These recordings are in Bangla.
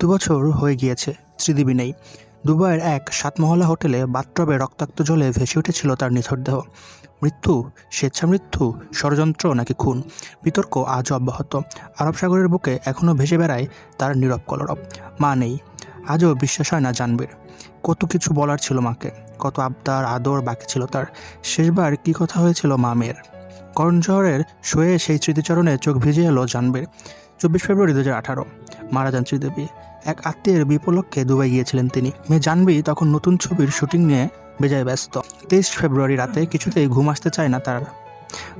দুবছর হয়ে গিয়েছে শ্রীদেবী নেই। দুবাইয়ের এক সাতমহলা হোটেলে বাথটবে রক্তাক্ত জলে ভেসে উঠেছিল তার নিথর দেহ। মৃত্যু স্বেচ্ছামৃত্যু, ষড়যন্ত্র নাকি খুন, বিতর্ক আজও অব্যাহত। আরব সাগরের বুকে এখনও ভেসে বেড়ায় তার নীরব কলরব। মা নেই, আজও বিশ্বাস হয় না জানবীর। কত কিছু বলার ছিল মাকে, কত আবদার আদর বাকি ছিল তার। শেষবার কি কথা হয়েছিল মা মেয়ের? করণ শহরের শোয়ে সেই স্মৃতিচারণে চোখ ভিজে এলো জানবীর। 24 ফেব্রুয়ারি 2018 মারা যান শ্রীদেবী। এক আত্মীয়ের বিপলক্ষে দুবাই গিয়েছিলেন তিনি। মেয়ে জাহনবী তখন নতুন ছবির শুটিং নিয়ে বেজায় ব্যস্ত। 23 ফেব্রুয়ারি রাতে কিছুতেই ঘুম আসতে চায় না তার।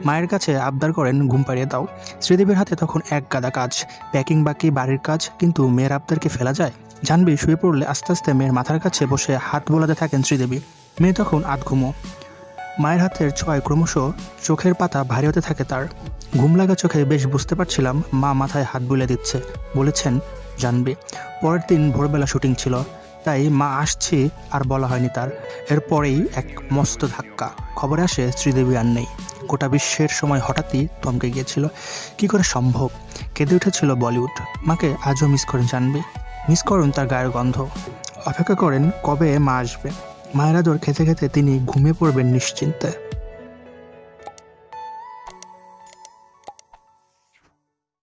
মায়ের কাছে আবদার করেন, ঘুম পাড়িয়ে দাও। শ্রীদেবীর হাতে তখন এক গাদা কাজ, প্যাকিং বাকি, বাড়ির কাজ, কিন্তু মেয়ের আবদারকে ফেলা যায়? জাহনবী শুয়ে পড়লে আস্তে আস্তে মেয়ের মাথার কাছে বসে হাত বোলাতে থাকেন শ্রীদেবী। মেয়ে তখন আধঘুমো। মায়ের হাতের ছোঁয়ায় ক্রমশ চোখের পাতা ভারী হতে থাকে তার। ঘুম লাগা চোখে বেশ বুঝতে পারছিলাম মা মাথায় হাত বুলে দিচ্ছে, বলেছেন জাহনবী। পরের দিন ভোরবেলা শুটিং ছিল, তাই মা আসছে আর বলা হয়নি তার। এরপরেই এক মস্ত ধাক্কা, খবরে আসে শ্রীদেবী আর নেই। গোটা বিশ্বের সময় হঠাৎই থমকে গিয়েছিল। কি করে সম্ভব? কেঁদে উঠেছিল বলিউড। মাকে আজও মিস করেন জাহনবী, মিস করেন তার গায়ের গন্ধ। অপেক্ষা করেন কবে মা আসবে। মায়ের আদর খেতে খেতে তিনি ঘুমিয়ে পড়বেন নিশ্চিন্তে।